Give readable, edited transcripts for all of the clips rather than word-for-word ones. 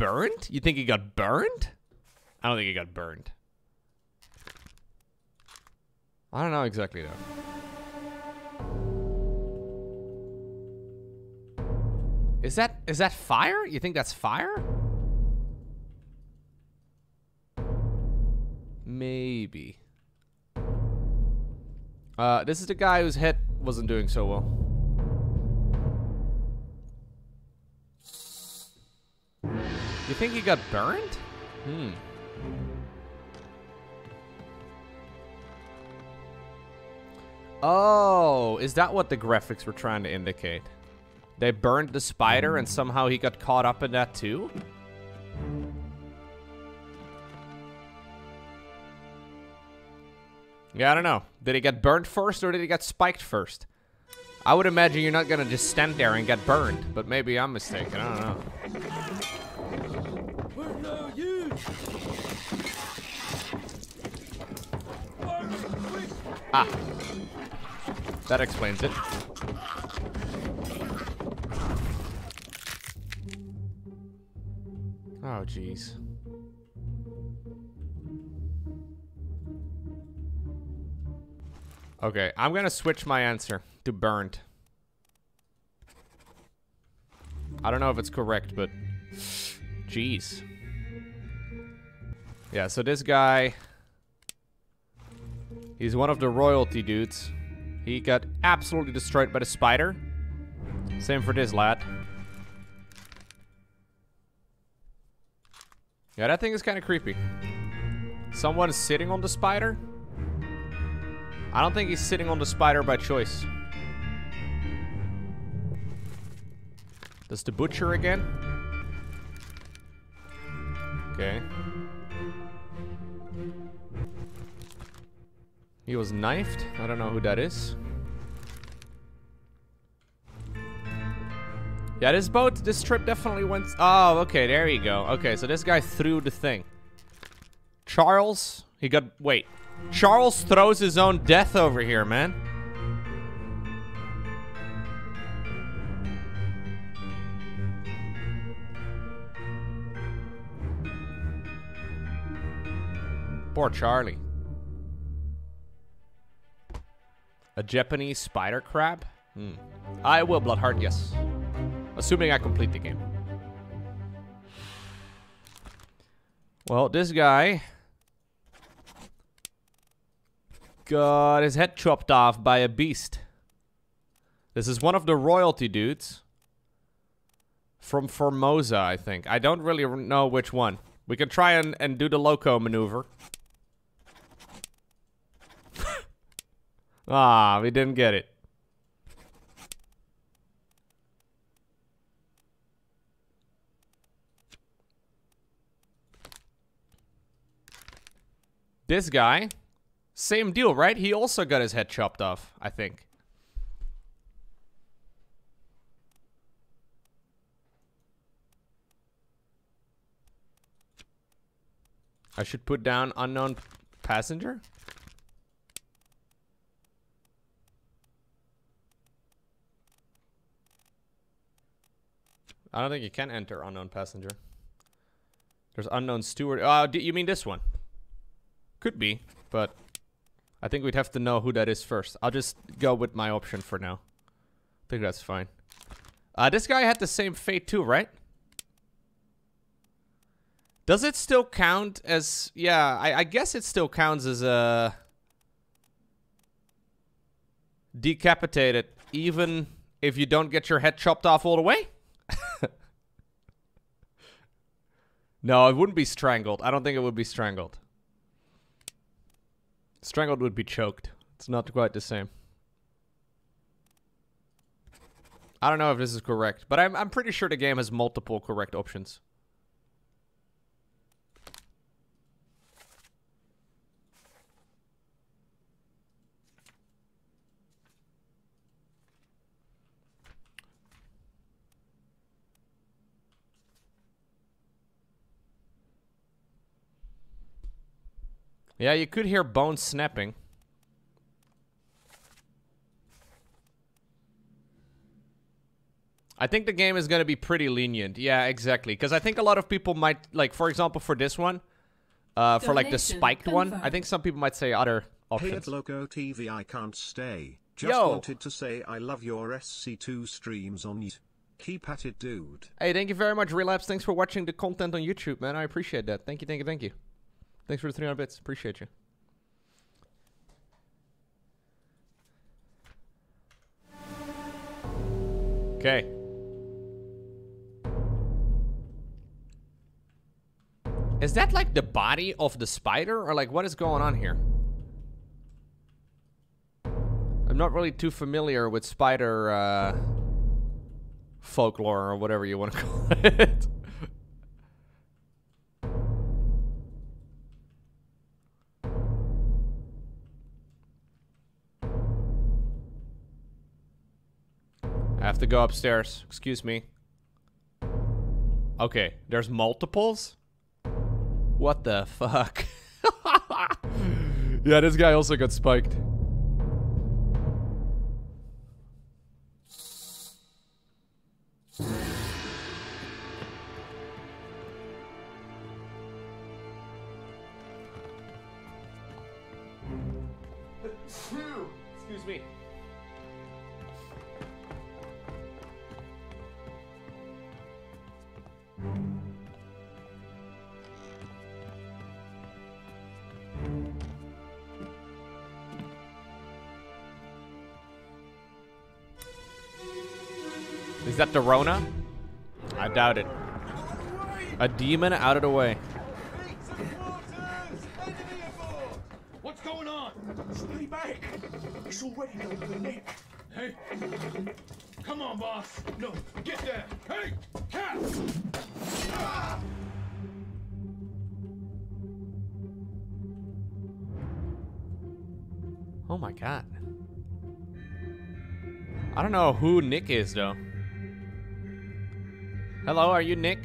burnt? You think he got burned? I don't think he got burned. I don't know exactly though. Is that fire? You think that's fire? Maybe. This is the guy whose head wasn't doing so well. You think he got burned? Hmm. Oh, is that what the graphics were trying to indicate? They burned the spider and somehow he got caught up in that too? Yeah, I don't know. Did he get burned first or did he get spiked first? I would imagine you're not gonna just stand there and get burned, but maybe I'm mistaken, I don't know. Ah, that explains it. Oh, jeez. Okay, I'm gonna switch my answer to burnt. I don't know if it's correct, but jeez. Yeah, so this guy, he's one of the royalty dudes. He got absolutely destroyed by the spider. Same for this lad. Yeah, that thing is kind of creepy. Someone is sitting on the spider? I don't think he's sitting on the spider by choice. That's the butcher again. Okay. He was knifed. I don't know who that is. Yeah, this boat, this trip definitely went... Oh, okay, there you go. Okay, so this guy threw the thing. Charles, he got... Wait. Charles throws his own death over here, man. Poor Charlie. A Japanese spider crab? Hmm. I will, Bloodheart, yes. Assuming I complete the game. Well, this guy got his head chopped off by a beast. This is one of the royalty dudes from Formosa, I think. I don't really know which one. We can try and do the Lowko maneuver. Ah, we didn't get it. This guy, same deal, right? He also got his head chopped off, I think. I should put down unknown passenger. I don't think you can enter unknown passenger. There's unknown steward. Oh, you mean this one? Could be, but I think we'd have to know who that is first. I'll just go with my option for now. I think that's fine. This guy had the same fate too, right? Does it still count as... Yeah, I guess it still counts as a... decapitated, even if you don't get your head chopped off all the way? No, it wouldn't be strangled. I don't think it would be strangled. Strangled would be choked. It's not quite the same. I don't know if this is correct, but I'm pretty sure the game has multiple correct options. Yeah, you could hear bones snapping. I think the game is going to be pretty lenient. Yeah, exactly. Because I think a lot of people might, like, for example, for this one, for like the spiked confirmed. One, I think some people might say other options. Hey, at LowkoTV, I can't stay. Just wanted to say I love your SC2 streams on YouTube. Keep at it, dude. Hey, thank you very much, Relapse. Thanks for watching the content on YouTube, man. I appreciate that. Thank you, thank you, thank you. Thanks for the 300 bits. Appreciate you. Okay. Is that like the body of the spider? Or like what is going on here? I'm not really too familiar with spider folklore or whatever you want to call it. I have to go upstairs. Excuse me. Okay, there's multiples? What the fuck? Yeah, this guy also got spiked. Excuse me. Is that the Rona? I doubt it. A demon out of the way. What's going on? Stay back. It's already over the neck. Hey, come on, boss. No, get there. Hey, cat. Ah! Oh my God. I don't know who Nick is though. Hello, are you Nick?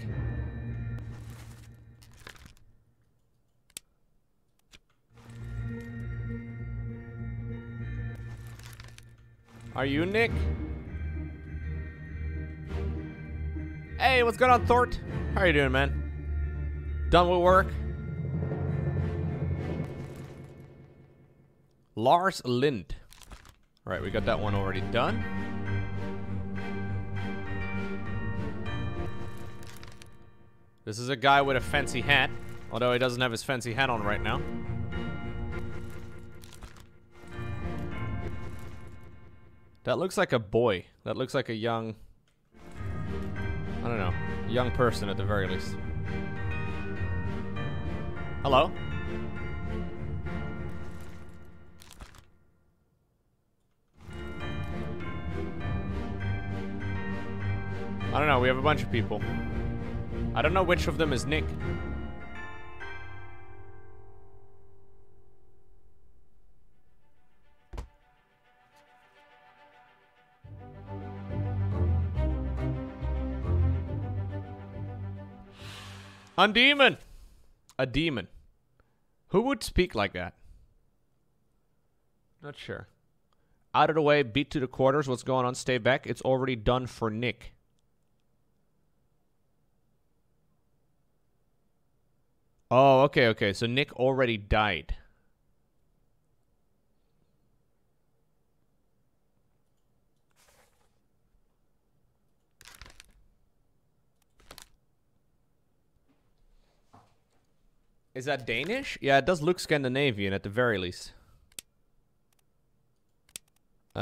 Are you Nick? Hey, what's going on, Thort? How are you doing, man? Done with work? Lars Lind. All right, we got that one already done. This is a guy with a fancy hat, although he doesn't have his fancy hat on right now. That looks like a boy. That looks like a young, I don't know, young person at the very least. Hello? I don't know, we have a bunch of people. I don't know which of them is Nick. A demon! A demon. Who would speak like that? Not sure. Out of the way, beat to the quarters. What's going on? Stay back. It's already done for Nick. Oh, okay, okay. So Nick already died. Is that Danish? Yeah, it does look Scandinavian at the very least. Is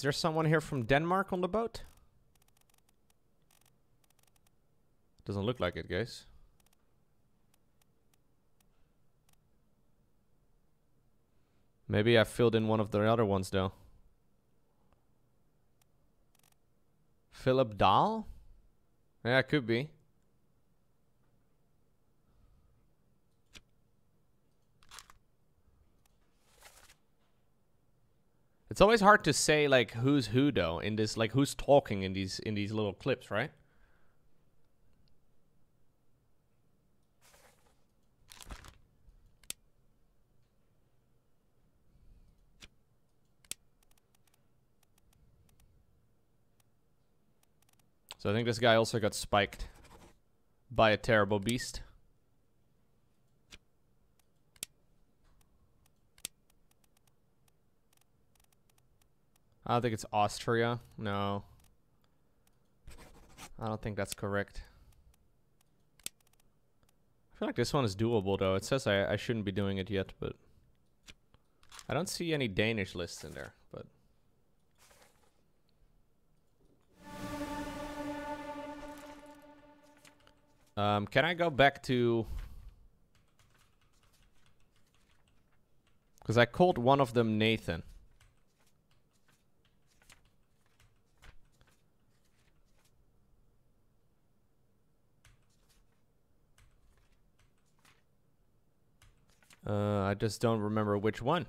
there someone here from Denmark on the boat? Doesn't look like it, guys. Maybe I filled in one of the other ones, though. Philip Dahl? Yeah, it could be. It's always hard to say, like, who's who, though, in this, like, who's talking in these little clips, right? So I think this guy also got spiked by a terrible beast. I don't think it's Austria. No. I don't think that's correct. I feel like this one is doable, though. It says I shouldn't be doing it yet, but... I don't see any Danish lists in there, but... Can I go back to... Because I called one of them Nathan. I just don't remember which one.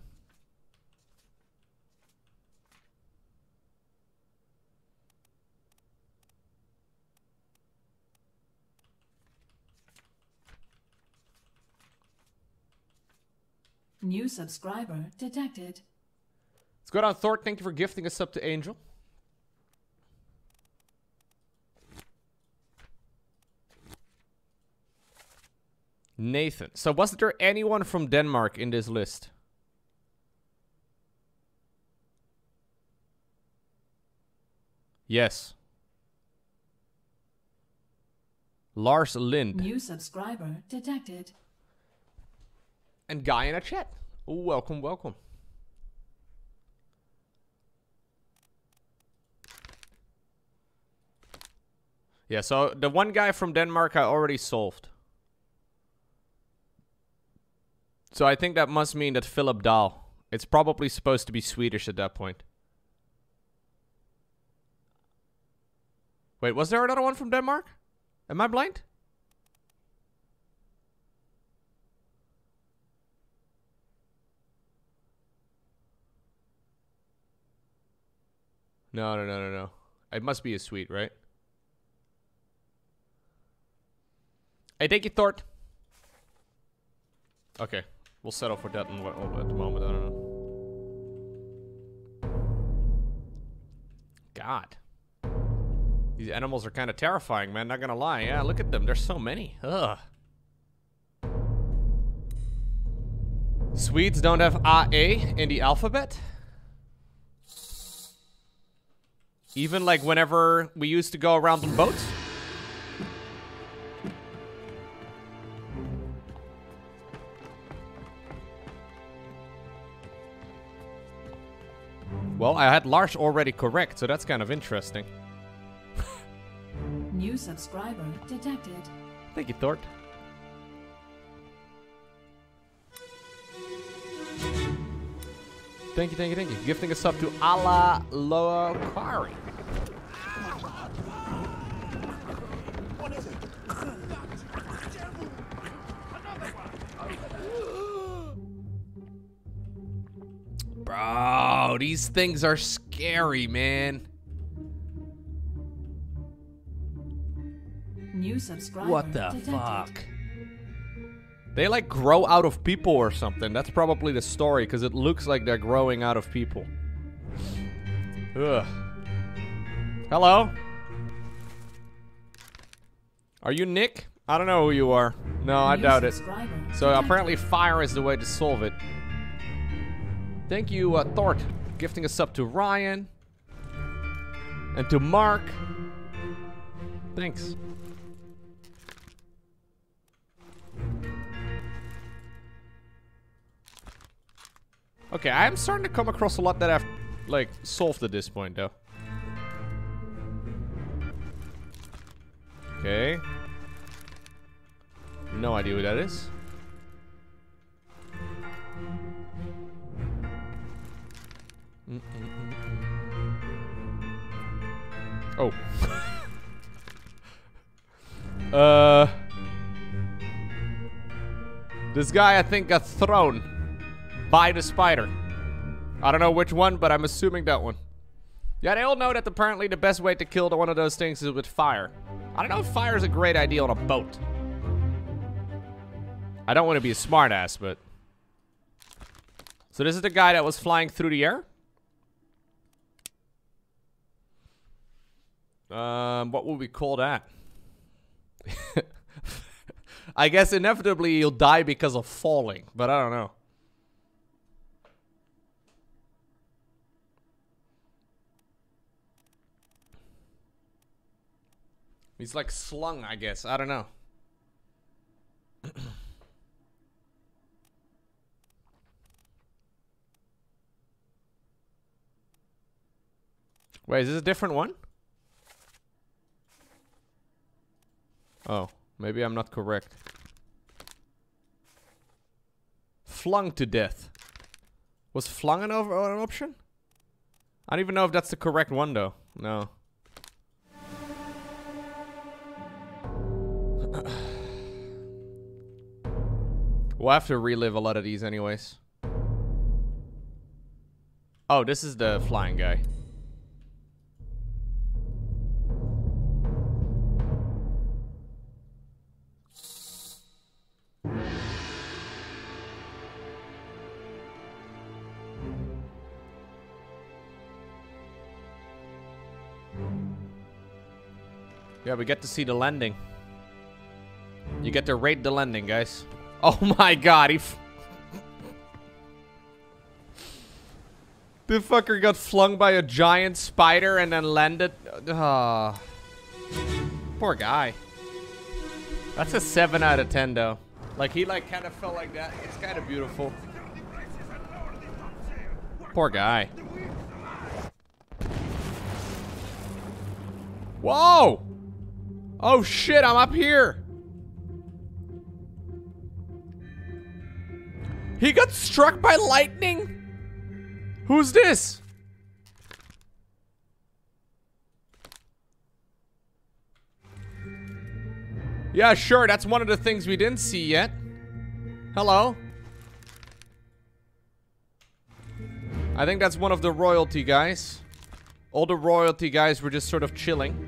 New subscriber detected. Let's go down, Thor. Thank you for gifting us up to Angel. Nathan. So wasn't there anyone from Denmark in this list? Yes. Lars Lind. New subscriber detected. And guy in a chat. Welcome, welcome. Yeah, so the one guy from Denmark I already solved. So I think that must mean that Philip Dahl. It's probably supposed to be Swedish at that point. Wait, was there another one from Denmark? Am I blind? No. It must be a Swede, right? Hey, thank you, Thor. Okay. We'll settle for that in at the moment. I don't know. God. These animals are kind of terrifying, man. Not gonna lie. Yeah, look at them. There's so many. Ugh. Swedes don't have AA in the alphabet? Even like whenever we used to go around on boats? Well, I had Lars already correct, so that's kind of interesting. New subscriber detected. Thank you, Thor. Thank you. Gifting us up to Ala Loa Kari. What is it? Another one. Bro, these things are scary, man. New subscriber. What the detected. Fuck? They like grow out of people or something. That's probably the story, because it looks like they're growing out of people. Ugh. Hello? Are you Nick? I don't know who you are. No, I doubt it. So apparently fire is the way to solve it. Thank you, Thor, gifting us up to Ryan. And to Mark. Thanks. Okay, I'm starting to come across a lot that I've, like, solved at this point, though. Okay. No idea what that is. Oh. This guy, I think, got thrown by the spider. I don't know which one, but I'm assuming that one. Yeah, they all know that apparently the best way to kill one of those things is with fire. I don't know if fire is a great idea on a boat. I don't want to be a smartass, but... So this is the guy that was flying through the air? What would we call that? I guess inevitably you'll die because of falling, but I don't know. He's like slung, I guess. I don't know. Wait, is this a different one? Oh, maybe I'm not correct. Flung to death. Was flung an option? I don't even know if that's the correct one, though. No. We'll have to relive a lot of these anyways. Oh, this is the flying guy. Yeah, we get to see the landing. You get to rate the landing, guys. Oh my god, the fucker got flung by a giant spider and then landed. Poor guy. That's a 7 out of 10, though. Like, he like kind of felt like that. It's kind of beautiful. Poor guy. Whoa! Oh shit, I'm up here! He got struck by lightning? Who's this? Yeah, sure, that's one of the things we didn't see yet. Hello. I think that's one of the royalty guys. All the royalty guys were just sort of chilling.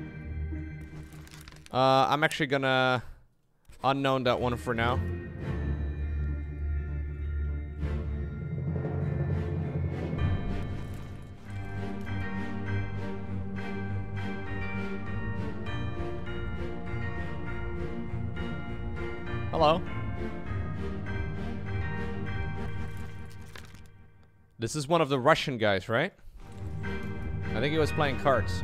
I'm actually gonna unknown that one for now. Hello. This is one of the Russian guys, right? I think he was playing cards.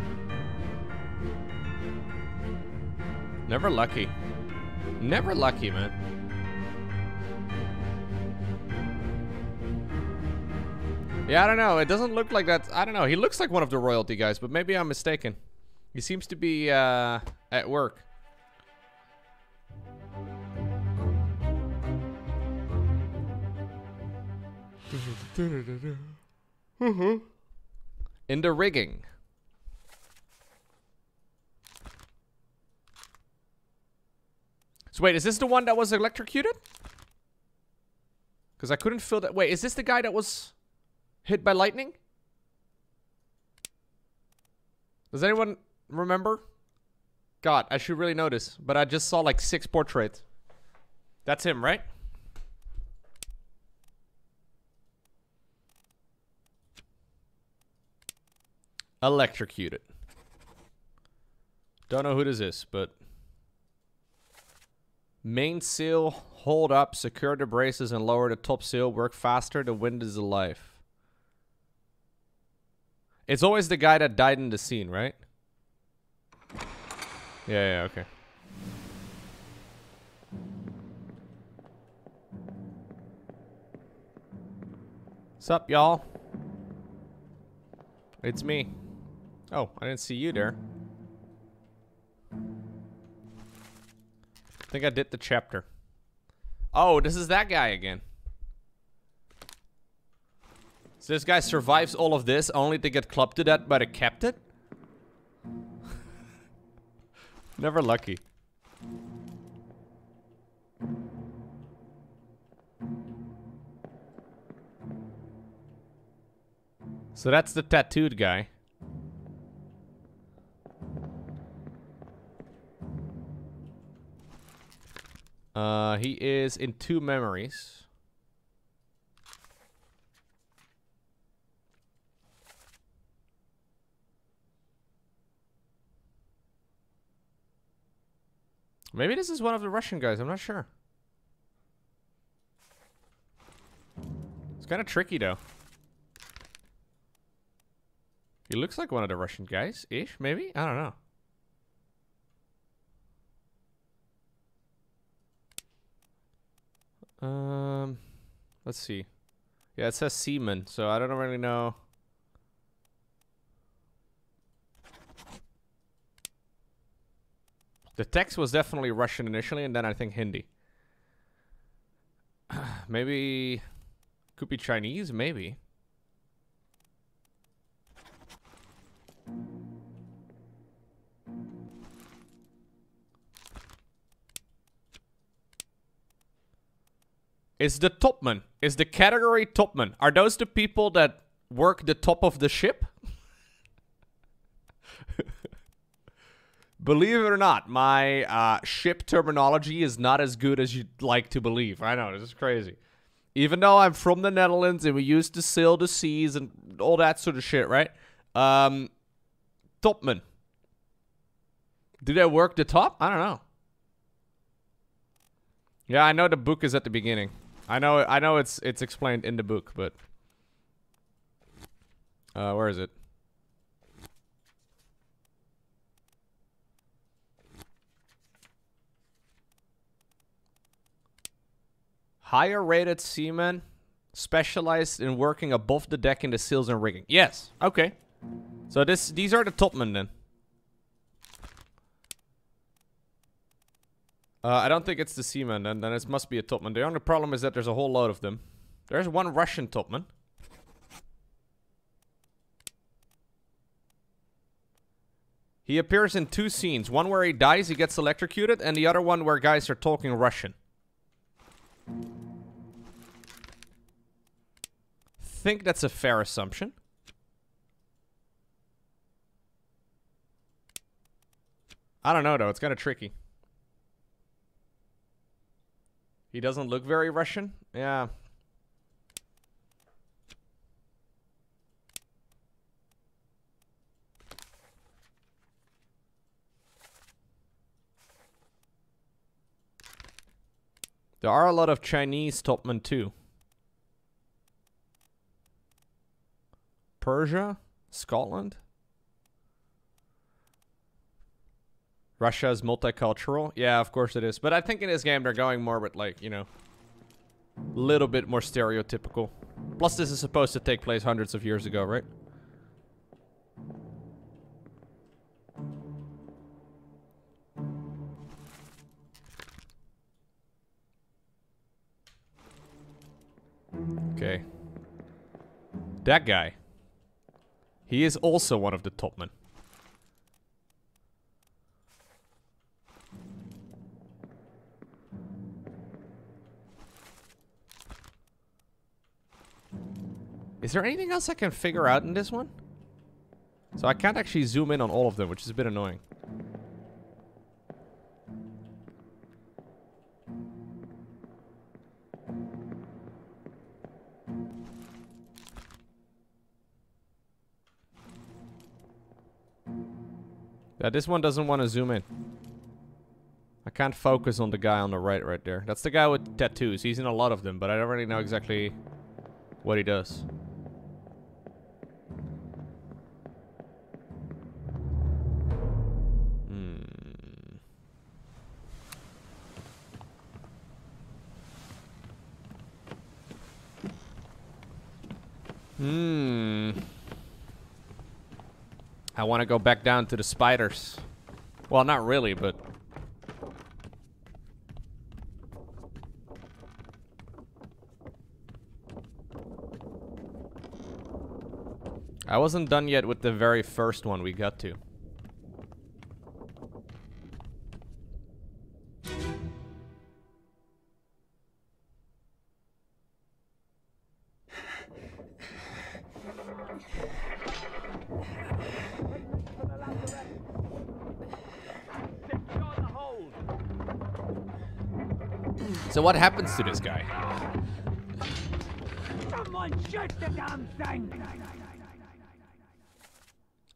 Never lucky. Never lucky, man. Yeah, I don't know. It doesn't look like that. I don't know. He looks like one of the royalty guys, but maybe I'm mistaken. He seems to be at work. In the rigging. So wait, is this the one that was electrocuted? Because I couldn't feel that. Wait, is this the guy that was hit by lightning? Does anyone remember? God, I should really know this, but I just saw like 6 portraits. That's him, right? Electrocuted. Don't know who this is, but mainsail hold up, secure the braces and lower the topsail. Work faster, the wind is alive. It's always the guy that died in the scene, right? Yeah, okay. What's up, y'all? It's me. Oh, I didn't see you there. I think I did the chapter. Oh, this is that guy again. So this guy survives all of this only to get clubbed to death by the captain? Never lucky. So that's the tattooed guy. He is in 2 memories. Maybe this is one of the Russian guys. I'm not sure. It's kind of tricky, though. He looks like one of the Russian guys-ish, maybe? I don't know. Let's see. Yeah, it says seaman, so I don't really know. The text was definitely Russian initially, and then I think Hindi. Maybe could be Chinese, maybe. Is the topman? Is the category topman? Are those the people that work the top of the ship? Believe it or not, my ship terminology is not as good as you'd like to believe. I know, this is crazy. Even though I'm from the Netherlands and we used to sail the seas and all that sort of shit, right? Topman. Do they work the top? I don't know. Yeah, I know the book is at the beginning. I know it's explained in the book, but where is it? Higher rated seamen specialized in working above the deck in the sails and rigging. Yes. Okay. So these are the topmen then. I don't think it's the seaman, and then it must be a topman. The only problem is that there's a whole lot of them. There's one Russian topman. He appears in two scenes. One where he dies, he gets electrocuted, and the other one where guys are talking Russian. I think that's a fair assumption. I don't know though, it's kind of tricky. He doesn't look very Russian. Yeah. There are a lot of Chinese topmen too. Persia, Scotland. Russia is multicultural. Yeah, of course it is. But I think in this game they're going more with, like, you know, a little bit more stereotypical. Plus this is supposed to take place hundreds of years ago, right? Okay. That guy. He is also one of the topmen. Is there anything else I can figure out in this one? So I can't actually zoom in on all of them, which is a bit annoying. Yeah, this one doesn't want to zoom in. I can't focus on the guy on the right there. That's the guy with tattoos. He's in a lot of them, but I don't really know exactly what he does. I want to go back down to the spiders. Well, not really, but... I wasn't done yet with the very first one we got to. So what happens to this guy?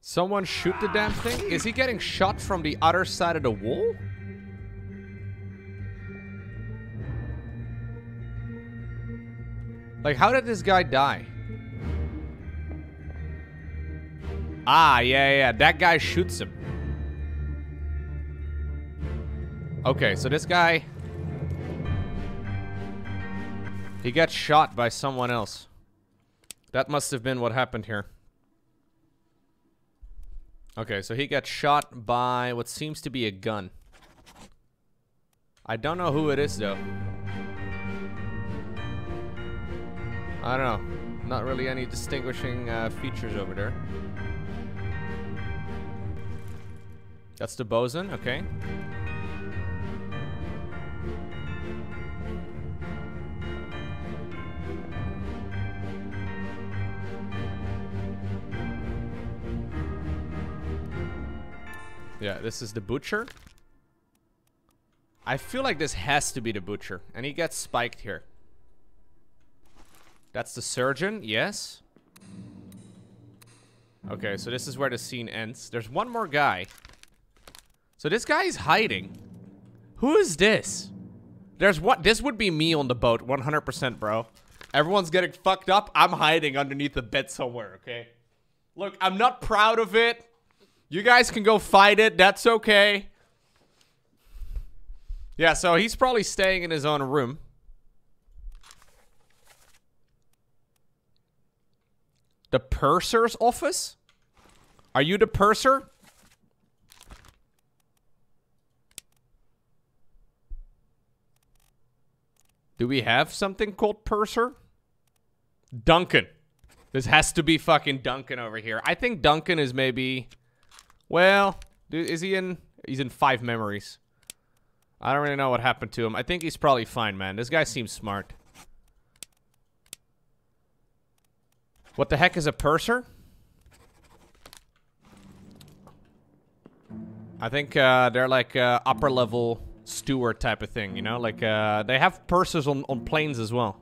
Someone shoot the damn thing? Is he getting shot from the other side of the wall? Like, how did this guy die? Ah, yeah. That guy shoots him. Okay, so this guy... he got shot by someone else. That must have been what happened here. Okay, so he got shot by what seems to be a gun. I don't know who it is, though. I don't know. Not really any distinguishing features over there. That's the bosun, okay. Yeah, this is the butcher. I feel like this has to be the butcher. And he gets spiked here. That's the surgeon, yes. Okay, so this is where the scene ends. There's one more guy. So this guy is hiding. Who is this? There's what? This would be me on the boat, 100%, bro. Everyone's getting fucked up. I'm hiding underneath the bed somewhere, okay? Look, I'm not proud of it. You guys can go fight it. That's okay. Yeah, so he's probably staying in his own room. The purser's office? Are you the purser? Do we have something called purser? Duncan. This has to be fucking Duncan over here. I think Duncan is maybe... well, dude, is he in? He's in 5 memories. I don't really know what happened to him. I think he's probably fine, man. This guy seems smart. What the heck is a purser? I think they're like upper level steward type of thing, you know? Like they have pursers on planes as well.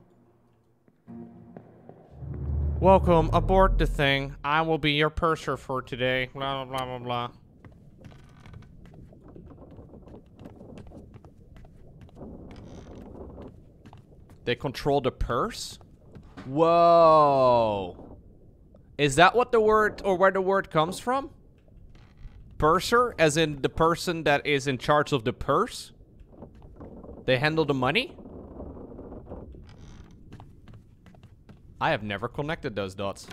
Welcome aboard the thing. I will be your purser for today. Blah, blah, blah, blah, blah. They control the purse? Whoa. Is that what the word, or where the word comes from? Purser, as in the person that is in charge of the purse? They handle the money? I have never connected those dots.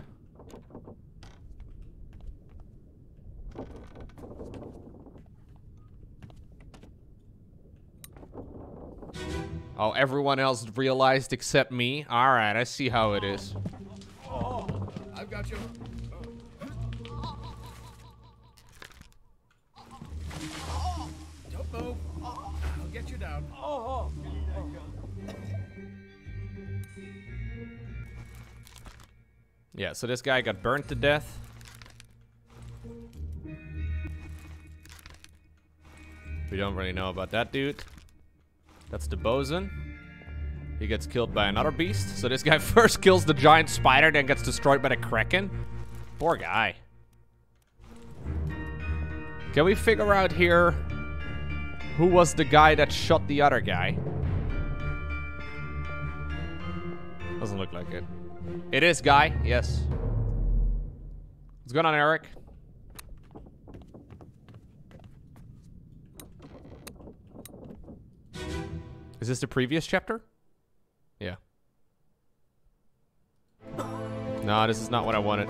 Oh, everyone else realized except me? Alright, I see how it is. Oh, I've got you. Oh. Don't move. I'll get you down. Oh. Yeah, so this guy got burnt to death. We don't really know about that dude. That's the bosun. He gets killed by another beast. So this guy first kills the giant spider, then gets destroyed by the kraken. Poor guy. Can we figure out here who was the guy that shot the other guy? Doesn't look like it. It is Guy, yes. What's going on, Eric? Is this the previous chapter? Yeah. No, this is not what I wanted.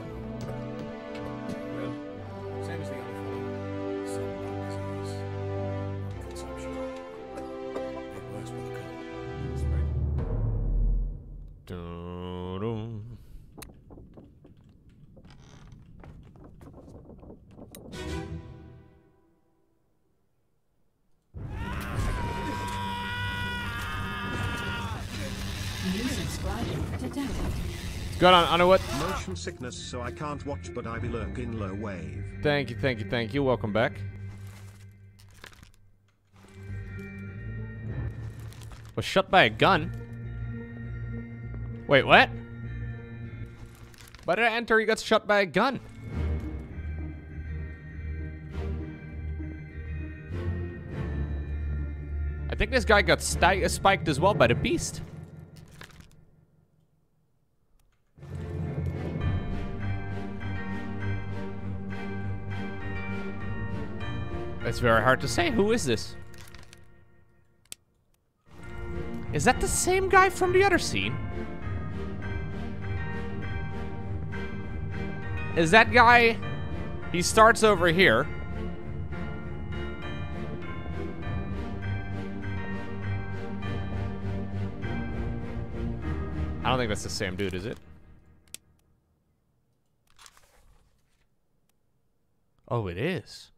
Got on what? Motion sickness, so I can't watch, but I be lurking low wave. Thank you, thank you, thank you. Welcome back. Was shot by a gun? Wait, what? Why did I enter? He got shot by a gun. I think this guy got spiked as well by the beast. It's very hard to say. Who is this? Is that the same guy from the other scene? Is that guy... He starts over here. I don't think that's the same dude, is it? Oh, it is.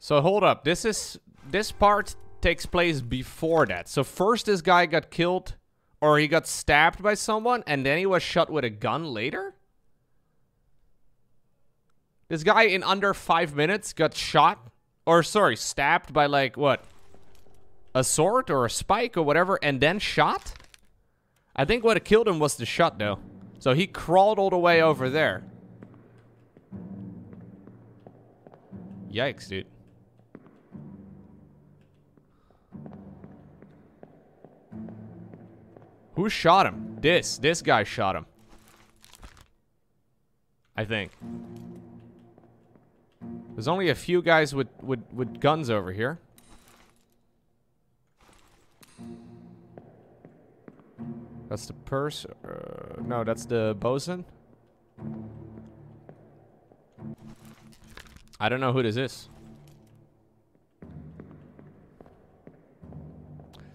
So hold up, this part takes place before that. So first this guy got killed, or he got stabbed by someone, and then he was shot with a gun later? This guy in under 5 minutes got shot, or sorry, stabbed by like, what? A sword or a spike or whatever, and then shot? I think what killed him was the shot though. So he crawled all the way over there. Yikes, dude. Who shot him? This guy shot him. I think. There's only a few guys with guns over here. That's the purse. No, that's the bosun. I don't know who this is.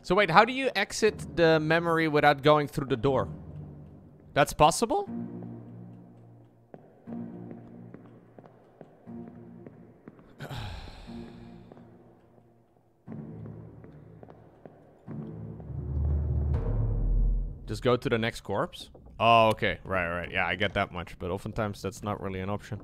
So wait, how do you exit the memory without going through the door? That's possible? Just go to the next corpse? Oh, okay. Right, right. Yeah, I get that much, but oftentimes that's not really an option.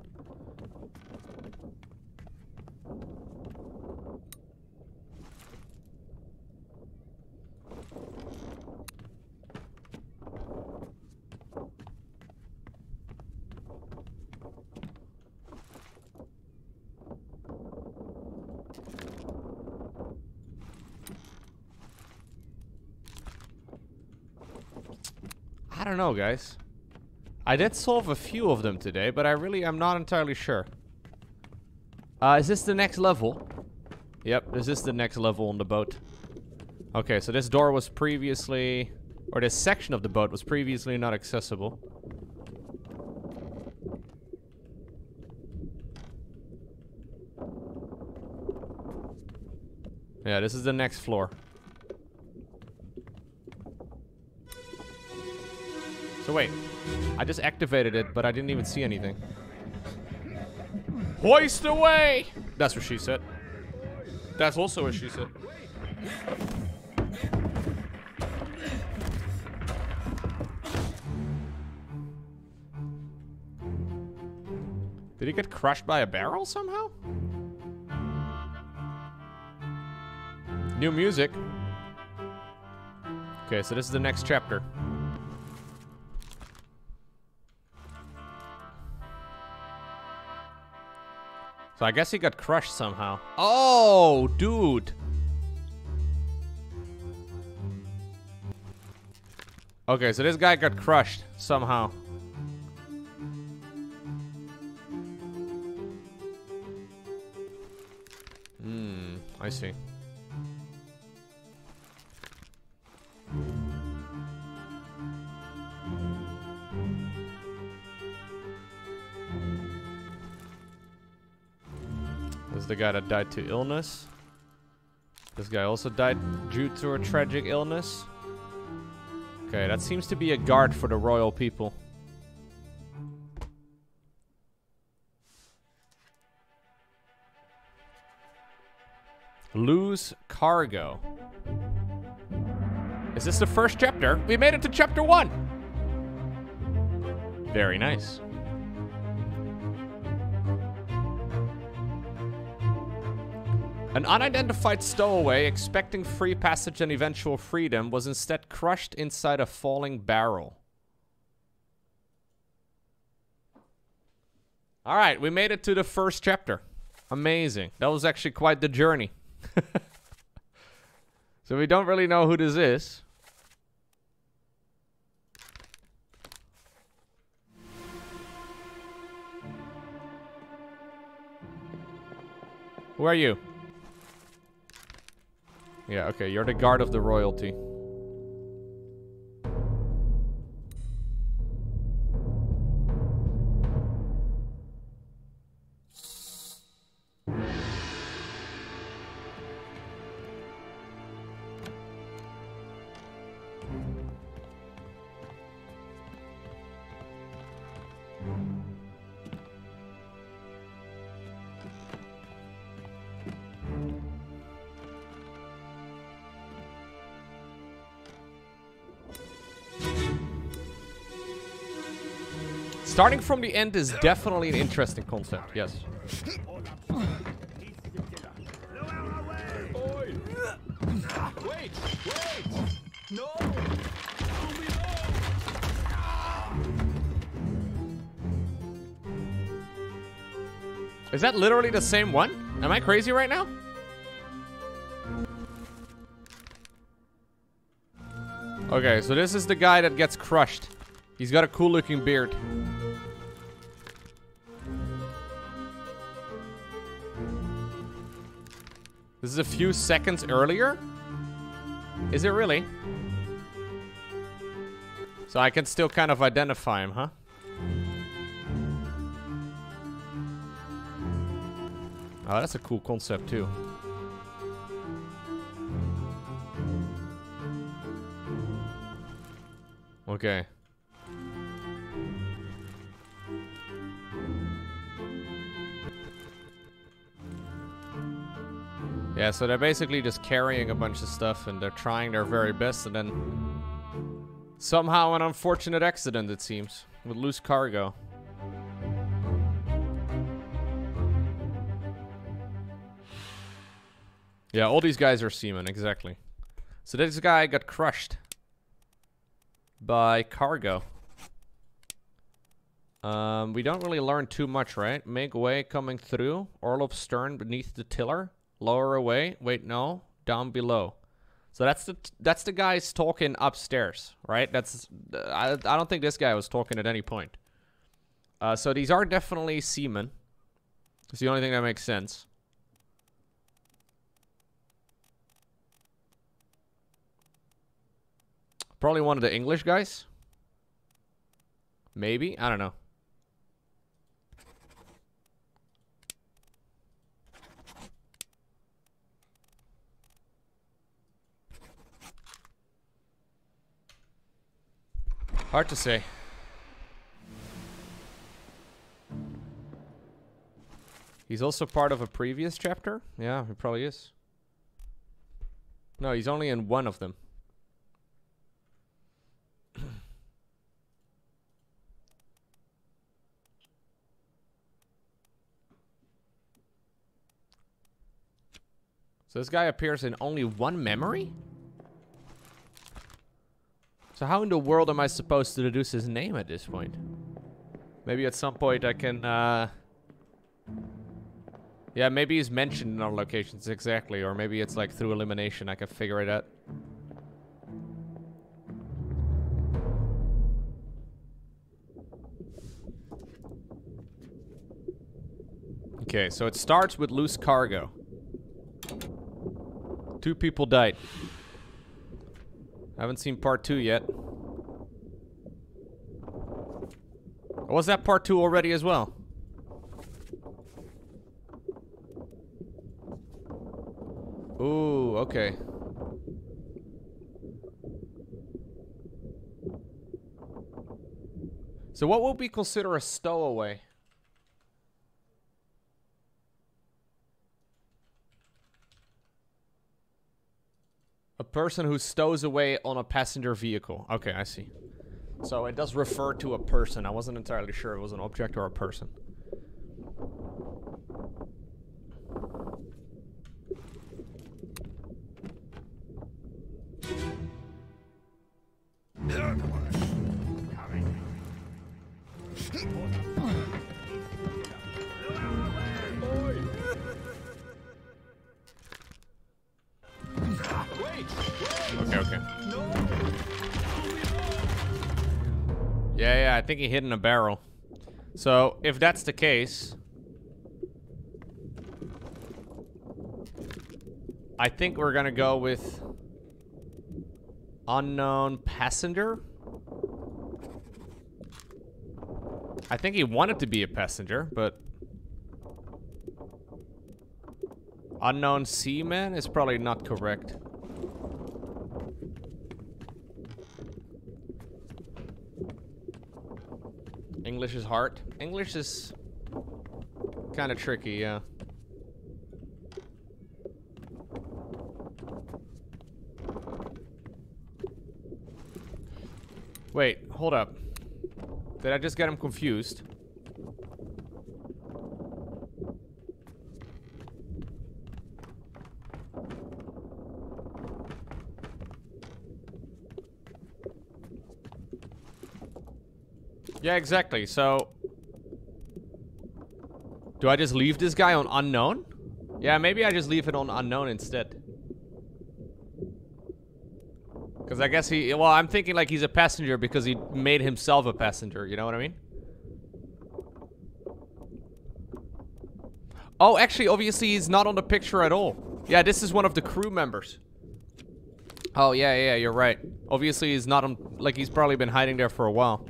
I don't know, guys. I did solve a few of them today, but I really am not entirely sure. Is this the next level? Yep, this is the next level on the boat. Okay, so this door was previously... Or this section of the boat was previously not accessible. Yeah, this is the next floor. So wait, I just activated it, but I didn't even see anything. Hoist away! That's what she said. That's also what she said. Did he get crushed by a barrel somehow? New music. Okay, so this is the next chapter. So I guess he got crushed somehow. Oh, dude. Okay, so this guy got crushed somehow. Hmm, I see. The guy that died to illness. This guy also died due to a tragic illness. Okay, that seems to be a guard for the royal people. Lose cargo. Is this the first chapter? We made it to chapter 1. Very nice. An unidentified stowaway, expecting free passage and eventual freedom, was instead crushed inside a falling barrel. All right, we made it to the first chapter. Amazing. That was actually quite the journey. So we don't really know who this is. Who are you? Yeah, okay, you're the guard of the royalty. Starting from the end is definitely an interesting concept, yes. Is that literally the same one? Am I crazy right now? Okay, so this is the guy that gets crushed. He's got a cool looking beard. This is a few seconds earlier? Is it really? So I can still kind of identify him, huh? Oh, that's a cool concept too. Okay. Yeah, so they're basically just carrying a bunch of stuff and they're trying their very best, and then somehow an unfortunate accident, it seems, with loose cargo. Yeah, all these guys are seamen, exactly. So this guy got crushed by cargo. We don't really learn too much, right? Make way coming through, Orlov stern beneath the tiller. Lower away. Wait, no. Down below. So that's the guy's talking upstairs, right? That's I don't think this guy was talking at any point. So these are definitely seamen. It's the only thing that makes sense. Probably one of the English guys. Maybe. I don't know. Hard to say. He's also part of a previous chapter? Yeah, he probably is. No, he's only in one of them. So this guy appears in only one memory? So how in the world am I supposed to deduce his name at this point? Maybe at some point I can, yeah, maybe he's mentioned in our locations exactly, or maybe it's like through elimination I can figure it out. Okay, so it starts with loose cargo. 2 people died. I haven't seen part 2 yet. Or was that part 2 already as well? Ooh, okay. So what would we consider a stowaway? A person who stows away on a passenger vehicle. Okay, I see. So it does refer to a person. I wasn't entirely sure it was an object or a person. I think he hid in a barrel. So if that's the case, I think we're gonna go with unknown passenger. I think he wanted to be a passenger, but unknown seaman is probably not correct. English is hard. English is kind of tricky, yeah. Wait, hold up. Did I just get him confused? Yeah, exactly. So do I just leave this guy on unknown? Yeah, maybe I just leave it on unknown instead. Because I guess he... Well, I'm thinking like he's a passenger because he made himself a passenger. You know what I mean? Oh, actually, obviously, he's not on the picture at all. Yeah, this is one of the crew members. Oh, yeah, yeah, you're right. Obviously, he's not on... Like, he's probably been hiding there for a while.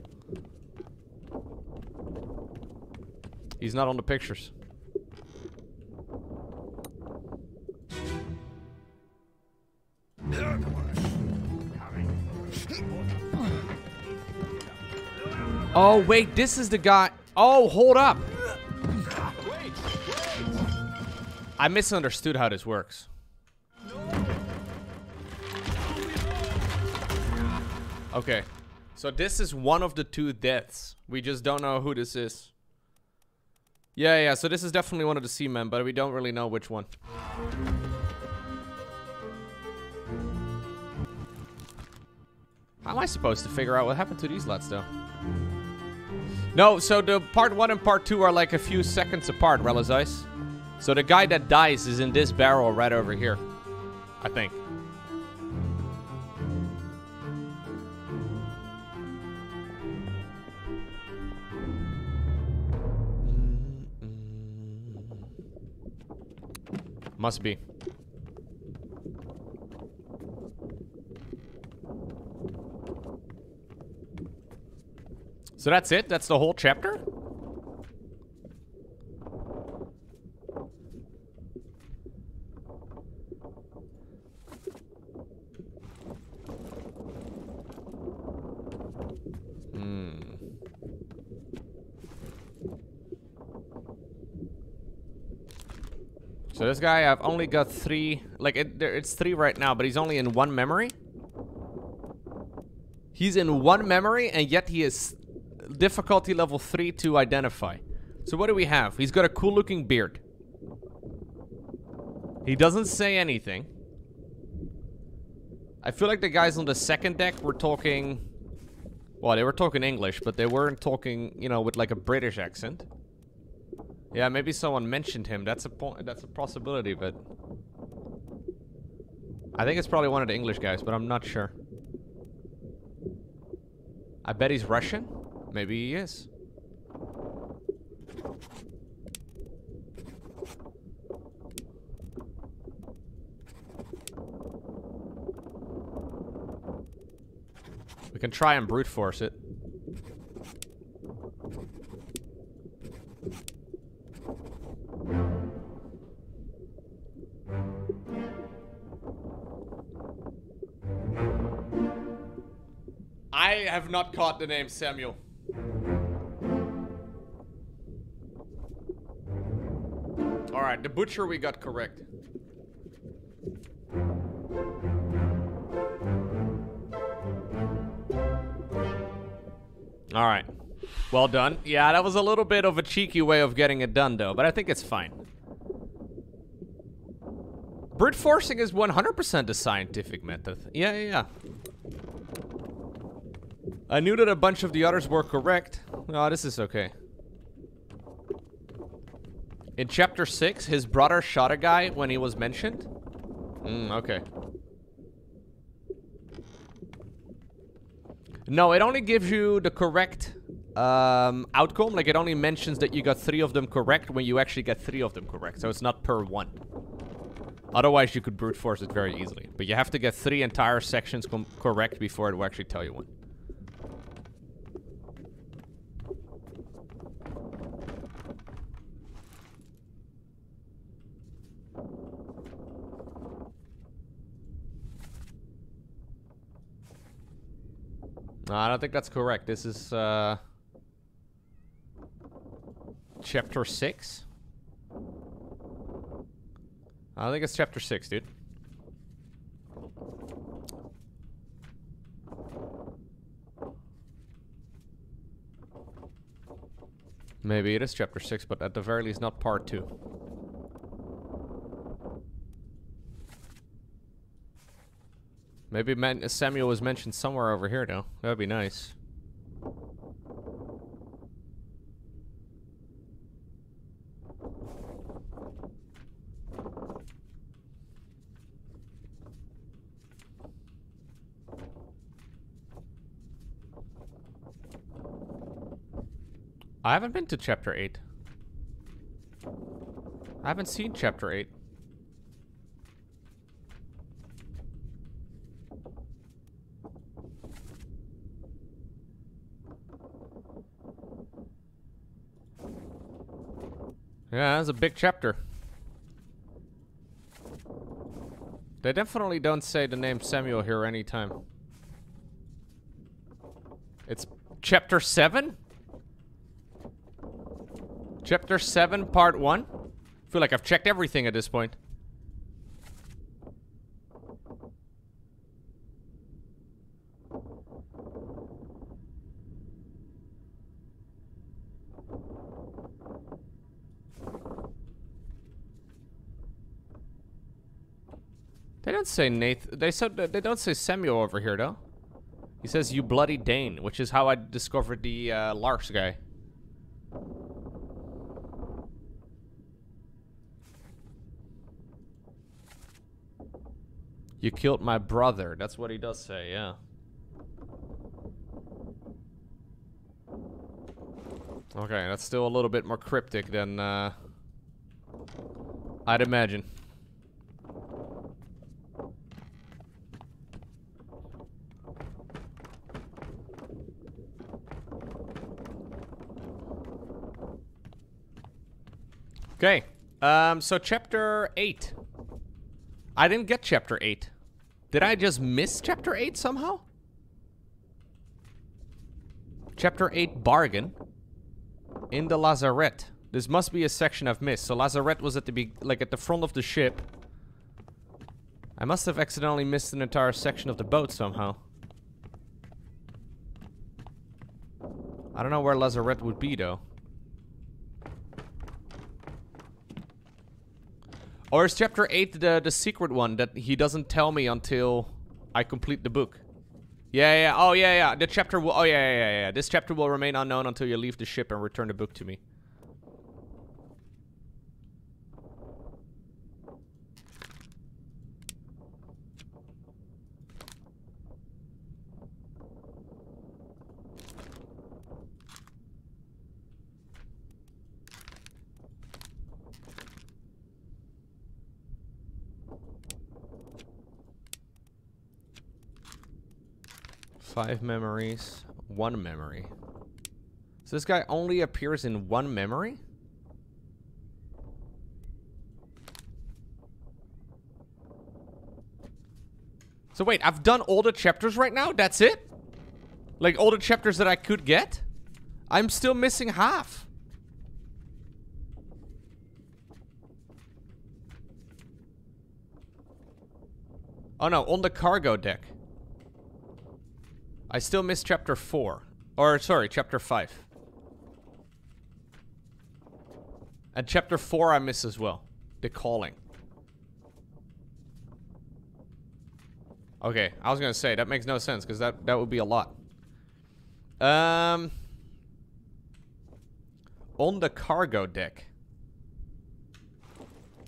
He's not on the pictures. Oh, wait, this is the guy. Oh, hold up. I misunderstood how this works. Okay, so this is one of the two deaths. We just don't know who this is. Yeah, yeah, so this is definitely one of the seamen, but we don't really know which one. How am I supposed to figure out what happened to these lads, though? No, so the part one and part two are like a few seconds apart, Relazais. So the guy that dies is in this barrel right over here, I think. Must be. So that's it? That's the whole chapter? So this guy, I've only got three, like it's three right now, but he's only in one memory. He's in one memory, and yet he is difficulty level 3 to identify. So what do we have? He's got a cool looking beard. He doesn't say anything. I feel like the guys on the second deck were talking, well, they were talking English, but they weren't talking, you know, with like a British accent. Yeah, maybe someone mentioned him. That's a point. That's a possibility, but I think it's probably one of the English guys, but I'm not sure. I bet he's Russian. Maybe he is. We can try and brute force it. I have not caught the name Samuel. All right, the butcher we got correct. All right, well done. Yeah, that was a little bit of a cheeky way of getting it done, though, but I think it's fine. Brute forcing is 100% a scientific method. Yeah, yeah, yeah. I knew that a bunch of the others were correct. Oh, this is okay. In chapter 6, his brother shot a guy when he was mentioned. Okay. No, it only gives you the correct outcome. Like, it only mentions that you got 3 of them correct when you actually get 3 of them correct. So it's not per one. Otherwise, you could brute force it very easily. But you have to get 3 entire sections correct before it will actually tell you one. No, I don't think that's correct. This is chapter 6. I think it's chapter 6, dude. Maybe it is chapter 6, but at the very least not part 2. Maybe Samuel was mentioned somewhere over here, though. That would be nice. I haven't been to chapter 8. I haven't seen chapter 8. Yeah, that's a big chapter. They definitely don't say the name Samuel here anytime. It's chapter 7? Chapter 7, part 1? I feel like I've checked everything at this point. They don't say Nathan. They don't say Samuel over here, though. He says, "You bloody Dane," which is how I discovered the Lars guy. You killed my brother. That's what he does say, yeah. Okay, that's still a little bit more cryptic than I'd imagine. Okay, so chapter 8. I didn't get chapter 8. Did I just miss chapter 8 somehow? Chapter 8, bargain. In the lazarette. This must be a section I've missed. So lazarette was at the at the front of the ship. I must have accidentally missed an entire section of the boat somehow. I don't know where lazarette would be though. Or is chapter 8 the secret one that he doesn't tell me until I complete the book? Yeah. Oh, yeah. The chapter will... Oh, yeah. This chapter will remain unknown until you leave the ship and return the book to me. Five memories, one memory. So this guy only appears in one memory? So wait, I've done all the chapters right now? That's it? Like all the chapters that I could get? I'm still missing half. Oh no, on the cargo deck. I still missed chapter 4. Or, sorry, chapter 5. And chapter 4 I miss as well. The calling. Okay, I was gonna say, that makes no sense, because that would be a lot. On the cargo deck.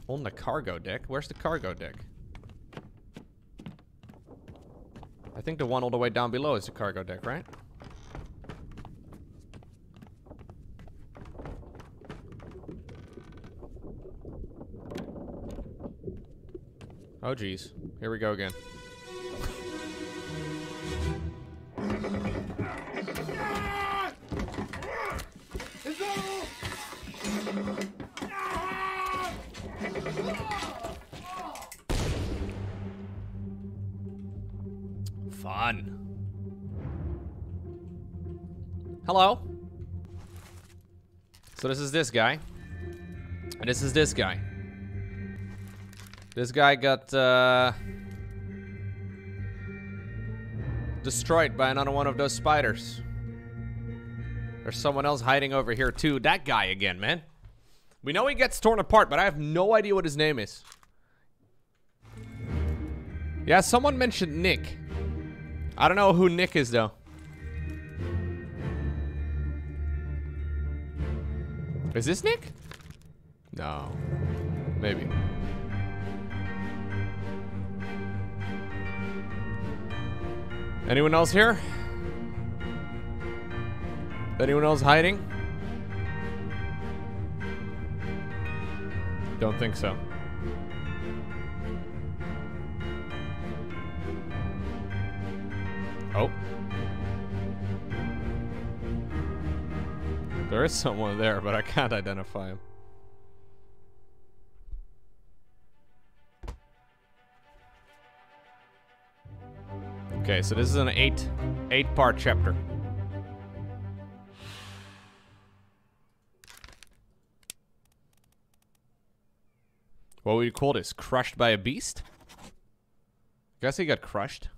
On the cargo deck? Where's the cargo deck? I think the one all the way down below is the cargo deck, right? Oh, geez. Here we go again. Fun. Hello. So this is this guy. And this is this guy. This guy got destroyed by another one of those spiders. There's someone else hiding over here too. That guy again, man. We know he gets torn apart, but I have no idea what his name is. Yeah, someone mentioned Nick. I don't know who Nick is though. Is this Nick? No. Maybe. Anyone else here? Anyone else hiding? Don't think so. Oh. There is someone there, but I can't identify him. Okay, so this is an eight-part chapter. What would you call this? Crushed by a beast? I guess he got crushed.